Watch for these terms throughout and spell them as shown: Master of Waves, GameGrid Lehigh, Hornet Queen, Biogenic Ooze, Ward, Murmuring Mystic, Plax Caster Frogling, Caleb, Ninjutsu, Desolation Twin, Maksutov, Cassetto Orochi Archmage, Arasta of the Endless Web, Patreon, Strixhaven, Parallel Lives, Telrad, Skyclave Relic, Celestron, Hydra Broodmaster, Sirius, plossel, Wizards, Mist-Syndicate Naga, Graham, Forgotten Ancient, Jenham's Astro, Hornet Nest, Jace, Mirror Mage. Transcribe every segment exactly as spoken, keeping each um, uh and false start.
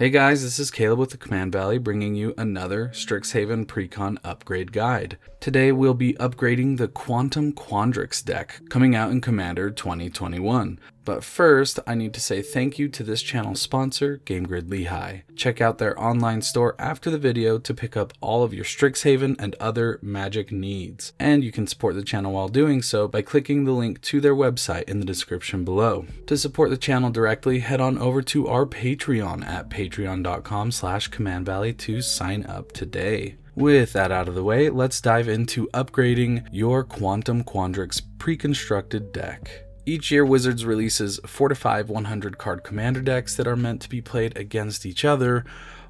Hey guys, this is Caleb with the Command Valley bringing you another Strixhaven Precon upgrade guide. Today we'll be upgrading the Quantum Quandrix deck coming out in Commander twenty twenty-one. But first, I need to say thank you to this channel's sponsor, GameGrid Lehigh. Check out their online store after the video to pick up all of your Strixhaven and other Magic needs. And you can support the channel while doing so by clicking the link to their website in the description below. To support the channel directly, head on over to our Patreon at patreon dot com slash command valley to sign up today. With that out of the way, let's dive into upgrading your Quantum Quandrix pre-constructed deck. Each year, Wizards releases four to five one hundred card commander decks that are meant to be played against each other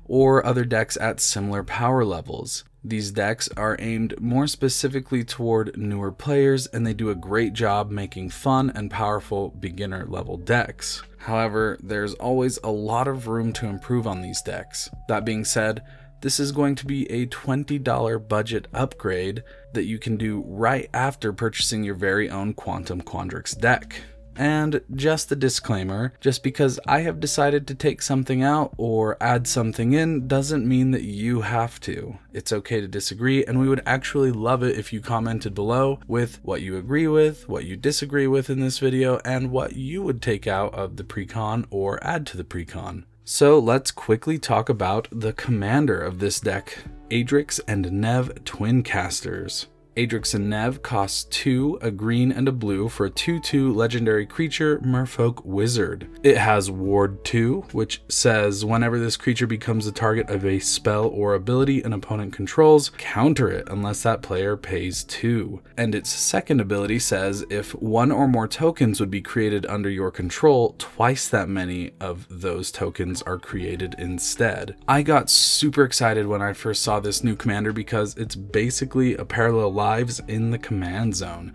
or other decks at similar power levels. These decks are aimed more specifically toward newer players, and they do a great job making fun and powerful beginner level decks. However, there's always a lot of room to improve on these decks. That being said, this is going to be a twenty dollar budget upgrade that you can do right after purchasing your very own Quantum Quandrix deck. And just a disclaimer, just because I have decided to take something out or add something in doesn't mean that you have to. It's okay to disagree, and we would actually love it if you commented below with what you agree with, what you disagree with in this video, and what you would take out of the precon or add to the precon. So let's quickly talk about the commander of this deck, Adrix and Nev Twincasters. Adrix and Nev costs two, a green and a blue for a two two legendary creature, Merfolk Wizard. It has Ward two, which says whenever this creature becomes the target of a spell or ability an opponent controls, counter it unless that player pays two. And its second ability says if one or more tokens would be created under your control, twice that many of those tokens are created instead. I got super excited when I first saw this new commander because it's basically a Parallel Lives in the command zone.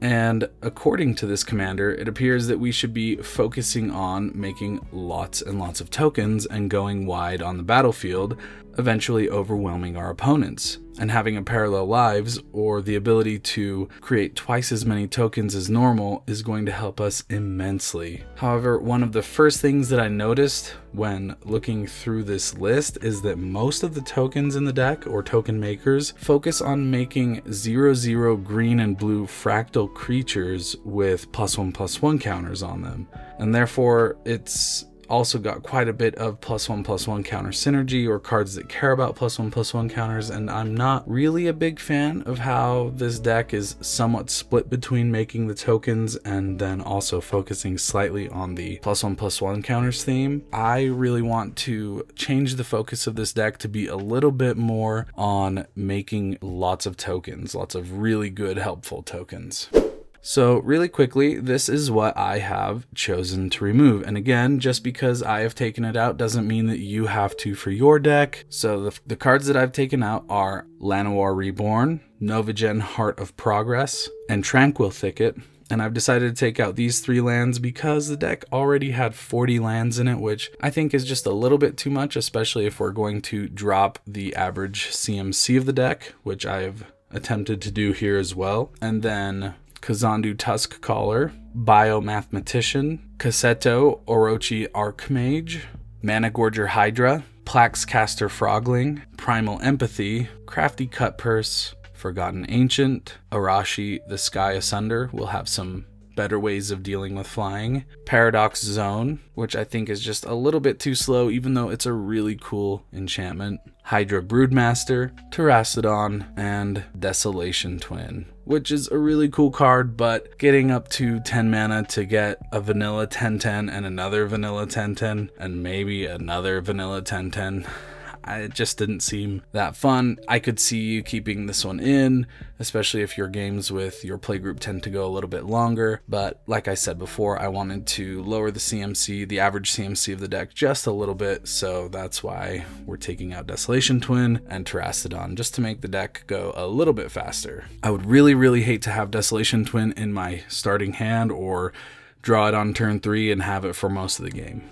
And according to this commander, it appears that we should be focusing on making lots and lots of tokens and going wide on the battlefield, eventually overwhelming our opponents. And having a Parallel Lives, or the ability to create twice as many tokens as normal, is going to help us immensely. However, one of the first things that I noticed when looking through this list is that most of the tokens in the deck, or token makers, focus on making zero zero green and blue fractal creatures with plus one plus one counters on them. And therefore, it's also got quite a bit of plus one plus one counter synergy, or cards that care about plus one plus one counters, and I'm not really a big fan of how this deck is somewhat split between making the tokens and then also focusing slightly on the plus one plus one counters theme. I really want to change the focus of this deck to be a little bit more on making lots of tokens, lots of really good helpful tokens. So really quickly, this is what I have chosen to remove. And again, just because I have taken it out doesn't mean that you have to for your deck. So the, the cards that I've taken out are Llanowar Reborn, Novagen Heart of Progress, and Tranquil Thicket. And I've decided to take out these three lands because the deck already had forty lands in it, which I think is just a little bit too much, especially if we're going to drop the average C M C of the deck, which I've attempted to do here as well. And then Kazandu Tusk Caller, Bio Mathematician, Cassetto Orochi Archmage, Mana Gorger Hydra, Plax Caster Frogling, Primal Empathy, Crafty Cutpurse, Forgotten Ancient, Arashi the Sky Asunder. We'll have some better ways of dealing with flying. Paradox Zone, which I think is just a little bit too slow, even though it's a really cool enchantment. Hydra Broodmaster, Terrasidon, and Desolation Twin, which is a really cool card, but getting up to ten mana to get a vanilla ten ten and another vanilla ten ten and maybe another vanilla ten ten, it just didn't seem that fun. I could see you keeping this one in, especially if your games with your playgroup tend to go a little bit longer. But like I said before, I wanted to lower the C M C, the average C M C of the deck, just a little bit. So that's why we're taking out Desolation Twin and Terrasidon, just to make the deck go a little bit faster. I would really, really hate to have Desolation Twin in my starting hand or draw it on turn three and have it for most of the game.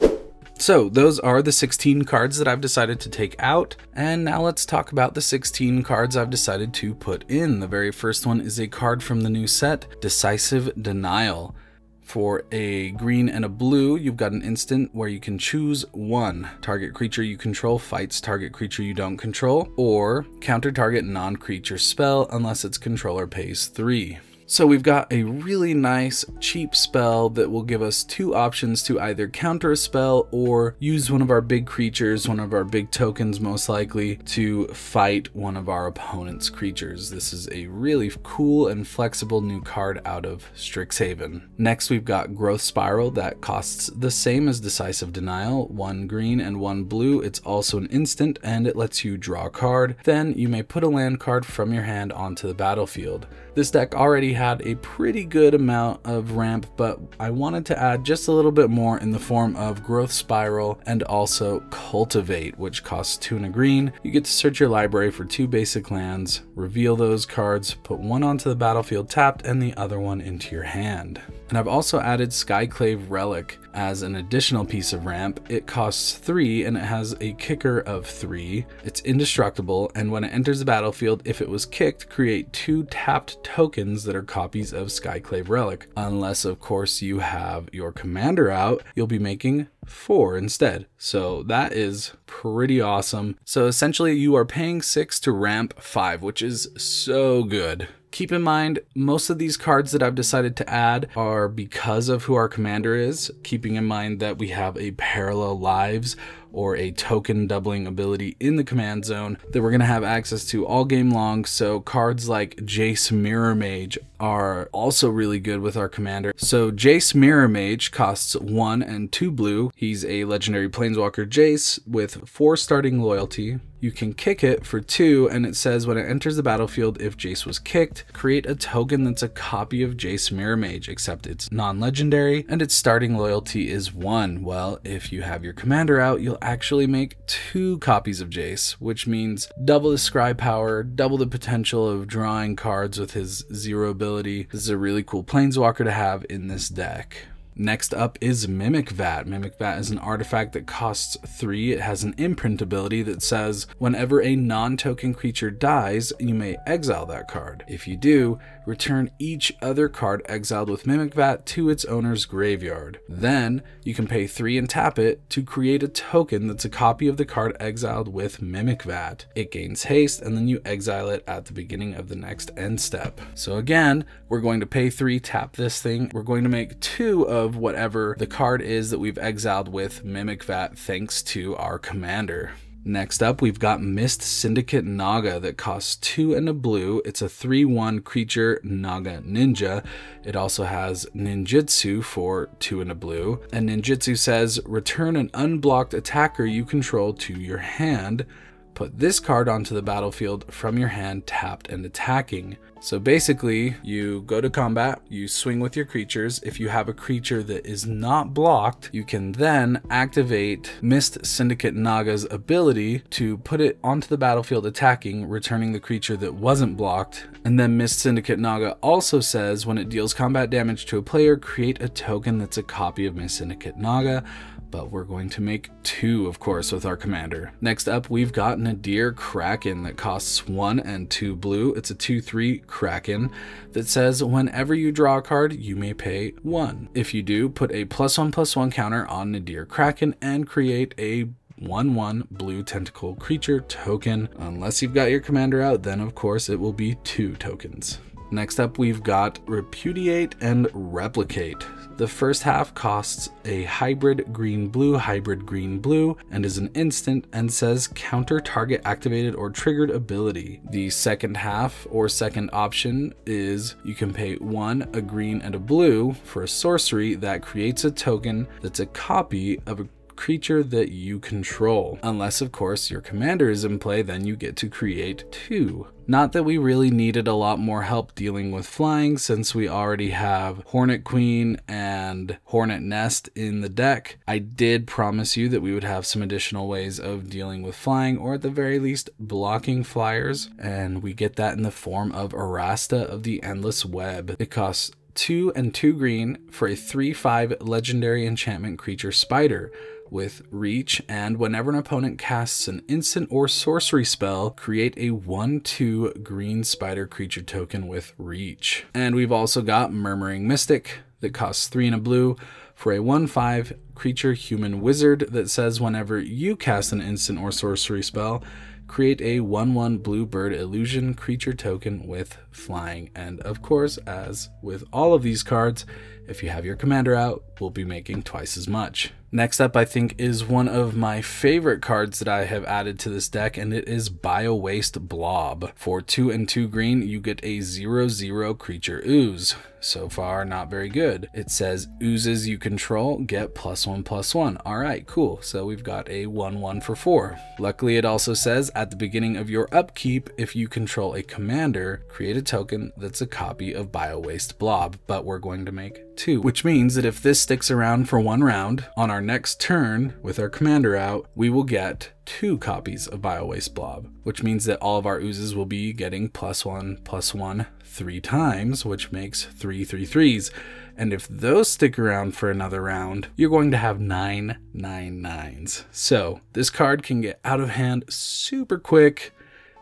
So those are the sixteen cards that I've decided to take out, and now let's talk about the sixteen cards I've decided to put in. The very first one is a card from the new set, Decisive Denial. For a green and a blue, you've got an instant where you can choose one. Target creature you control fights target creature you don't control, or counter target non-creature spell unless its controller pays three. So we've got a really nice cheap spell that will give us two options to either counter a spell or use one of our big creatures, one of our big tokens most likely, to fight one of our opponent's creatures. This is a really cool and flexible new card out of Strixhaven. Next we've got Growth Spiral that costs the same as Decisive Denial, one green and one blue. It's also an instant and it lets you draw a card. Then you may put a land card from your hand onto the battlefield. This deck already had a pretty good amount of ramp, but I wanted to add just a little bit more in the form of Growth Spiral and also Cultivate, which costs two and a green. You get to search your library for two basic lands, reveal those cards, put one onto the battlefield tapped and the other one into your hand. And I've also added Skyclave Relic as an additional piece of ramp. It costs three and it has a kicker of three. It's indestructible, and when it enters the battlefield, if it was kicked, create two tapped tokens that are copies of Skyclave Relic. Unless of course you have your commander out, you'll be making four instead. So that is pretty awesome. So essentially you are paying six to ramp five, which is so good. Keep in mind, most of these cards that I've decided to add are because of who our commander is, keeping in mind that we have a Parallel Lives or a token doubling ability in the command zone that we're gonna have access to all game long. So cards like Jace Mirror Mage are also really good with our commander. So Jace Mirror Mage costs one and two blue. He's a legendary planeswalker Jace with four starting loyalty. You can kick it for two, and it says when it enters the battlefield, if Jace was kicked, create a token that's a copy of Jace Mirror Mage, except it's non-legendary and its starting loyalty is one. Well, if you have your commander out, you'll actually make two copies of Jace, which means double the scry power, double the potential of drawing cards with his zero ability. This is a really cool planeswalker to have in this deck. Next up is Mimic Vat. Mimic Vat is an artifact that costs three. It has an imprint ability that says whenever a non-token creature dies, you may exile that card. If you do, return each other card exiled with Mimic Vat to its owner's graveyard. Then you can pay three and tap it to create a token that's a copy of the card exiled with Mimic Vat. It gains haste, and then you exile it at the beginning of the next end step. So again, we're going to pay three, tap this thing. We're going to make two of Of whatever the card is that we've exiled with Mimic Vat thanks to our commander. Next up, we've got Mist-Syndicate Naga that costs two and a blue. It's a three one creature Naga Ninja. It also has Ninjutsu for two and a blue. And Ninjutsu says, return an unblocked attacker you control to your hand. Put this card onto the battlefield from your hand tapped and attacking. So basically, you go to combat, you swing with your creatures. If you have a creature that is not blocked, you can then activate Mist-Syndicate Naga's ability to put it onto the battlefield attacking, returning the creature that wasn't blocked. And then Mist-Syndicate Naga also says when it deals combat damage to a player, create a token that's a copy of Mist-Syndicate Naga. But we're going to make two, of course, with our commander. Next up, we've got Nadir Kraken that costs one and two blue. It's a two three Kraken that says whenever you draw a card, you may pay one. If you do, put a plus one plus one counter on Nadir Kraken and create a one one blue tentacle creature token. Unless you've got your commander out, then of course it will be two tokens. Next up, we've got Repudiate and Replicate. The first half costs a hybrid green-blue, hybrid green-blue, and is an instant and says counter target activated or triggered ability. The second half or second option is you can pay one, a green, and a blue for a sorcery that creates a token that's a copy of a creature that you control. Unless of course your commander is in play, then you get to create two. Not that we really needed a lot more help dealing with flying since we already have Hornet Queen and Hornet Nest in the deck. I did promise you that we would have some additional ways of dealing with flying, or at the very least blocking flyers, and we get that in the form of Arasta of the Endless Web. It costs two and two green for a three five legendary enchantment creature spider with reach, and whenever an opponent casts an instant or sorcery spell, create a one two green spider creature token with reach. And we've also got Murmuring Mystic that costs three and a blue for a one five creature human wizard that says whenever you cast an instant or sorcery spell, create a one one blue bird illusion creature token with flying. And of course, as with all of these cards, if you have your commander out, we'll be making twice as much. Next up, I think, is one of my favorite cards that I have added to this deck, and it is Biowaste Blob. For two and two green, you get a zero zero creature ooze. So far, not very good. It says, oozes you control, get plus one plus one. All right, cool. So we've got a one one for four. Luckily, it also says at the beginning of your upkeep, if you control a commander, create a token that's a copy of Biowaste Blob, but we're going to make two, which means that if this sticks around for one round, on our next turn with our commander out, we will get two copies of Biowaste Blob, which means that all of our oozes will be getting plus one plus one three times, which makes three three threes. And if those stick around for another round, you're going to have nine nine nines. So this card can get out of hand super quick.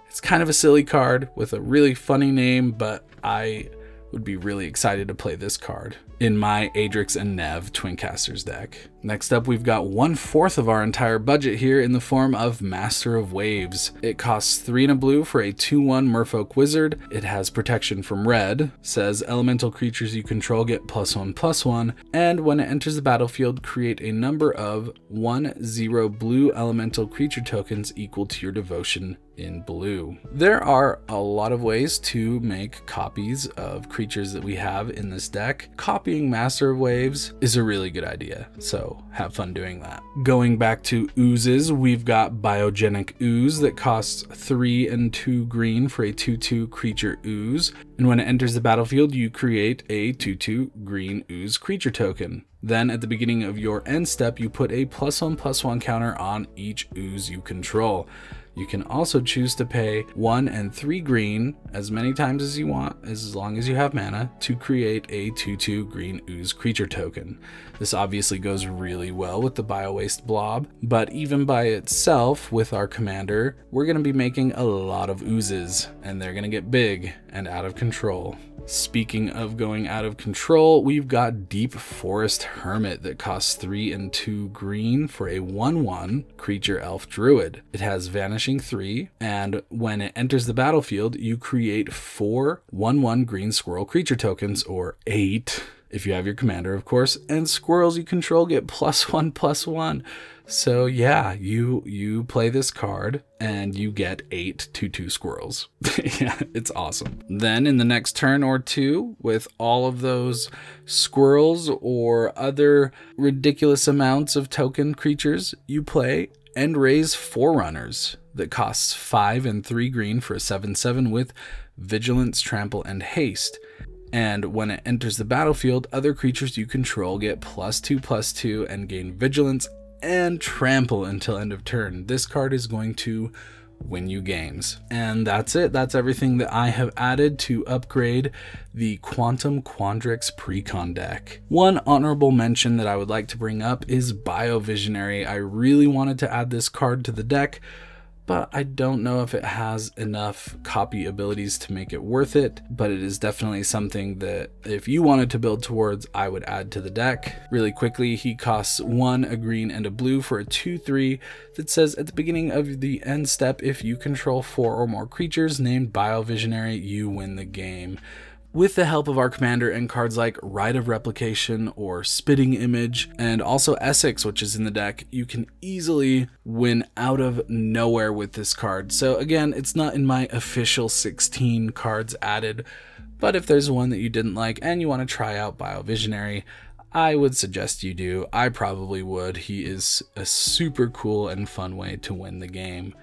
It's kind of a silly card with a really funny name, but I would be really excited to play this card in my Adrix and Nev Twincasters deck. Next up, we've got one fourth of our entire budget here in the form of Master of Waves. It costs three and a blue for a two one Merfolk Wizard. It has protection from red, says elemental creatures you control get plus one plus one, and when it enters the battlefield, create a number of one zero blue elemental creature tokens equal to your devotion in blue. There are a lot of ways to make copies of creatures that we have in this deck. Copying Master of Waves is a really good idea, so have fun doing that. Going back to oozes, we've got Biogenic Ooze that costs three and two green for a two two creature ooze, and when it enters the battlefield, you create a two two green ooze creature token. Then at the beginning of your end step, you put a plus one plus one counter on each ooze you control. You can also choose to pay one and three green as many times as you want, as long as you have mana, to create a two two green ooze creature token. This obviously goes really well with the Biowaste Blob, but even by itself with our commander, we're going to be making a lot of oozes, and they're going to get big and out of control. Speaking of going out of control, we've got Deep Forest Hermit that costs three and two green for a one one creature elf druid. It has vanishing three, and when it enters the battlefield, you create four one one green squirrel creature tokens, or eight if you have your commander, of course, and squirrels you control get plus one plus one. So yeah, you you play this card and you get eight two two squirrels. Yeah, it's awesome. Then in the next turn or two, with all of those squirrels or other ridiculous amounts of token creatures, you play and raise Forerunners that costs five and three green for a seven seven with Vigilance, Trample, and Haste. And when it enters the battlefield, other creatures you control get plus two plus two and gain Vigilance and Trample until end of turn. This card is going to win you games. And that's it. That's everything that I have added to upgrade the Quantum Quandrix Precon deck. One honorable mention that I would like to bring up is Biovisionary. I really wanted to add this card to the deck, but I don't know if it has enough copy abilities to make it worth it, but it is definitely something that if you wanted to build towards, I would add to the deck. Really quickly, he costs one, a green, and a blue for a two three that says at the beginning of the end step, if you control four or more creatures named Biovisionary, you win the game. With the help of our commander and cards like Rite of Replication or Spitting Image, and also Essex, which is in the deck, you can easily win out of nowhere with this card. So again, it's not in my official sixteen cards added, but if there's one that you didn't like and you want to try out Biovisionary, I would suggest you do. I probably would. He is a super cool and fun way to win the game.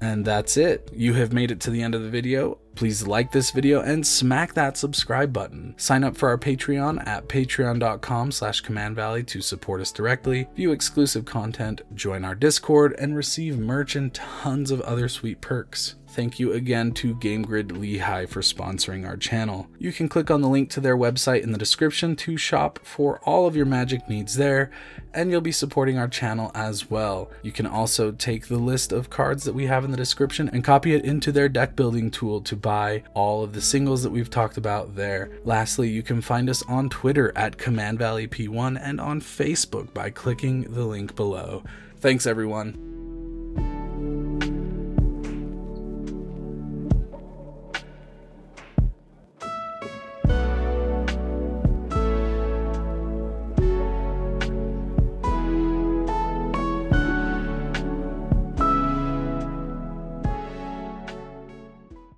And that's it. You have made it to the end of the video. Please like this video and smack that subscribe button. Sign up for our Patreon at patreon.com slash Command Valley to support us directly, view exclusive content, join our Discord, and receive merch and tons of other sweet perks. thank you again to GameGrid Lehigh for sponsoring our channel. You can click on the link to their website in the description to shop for all of your magic needs there, and you'll be supporting our channel as well. You can also take the list of cards that we have in the description and copy it into their deck building tool to buy all of the singles that we've talked about there. Lastly, you can find us on Twitter at Command Valley P one and on Facebook by clicking the link below. Thanks everyone.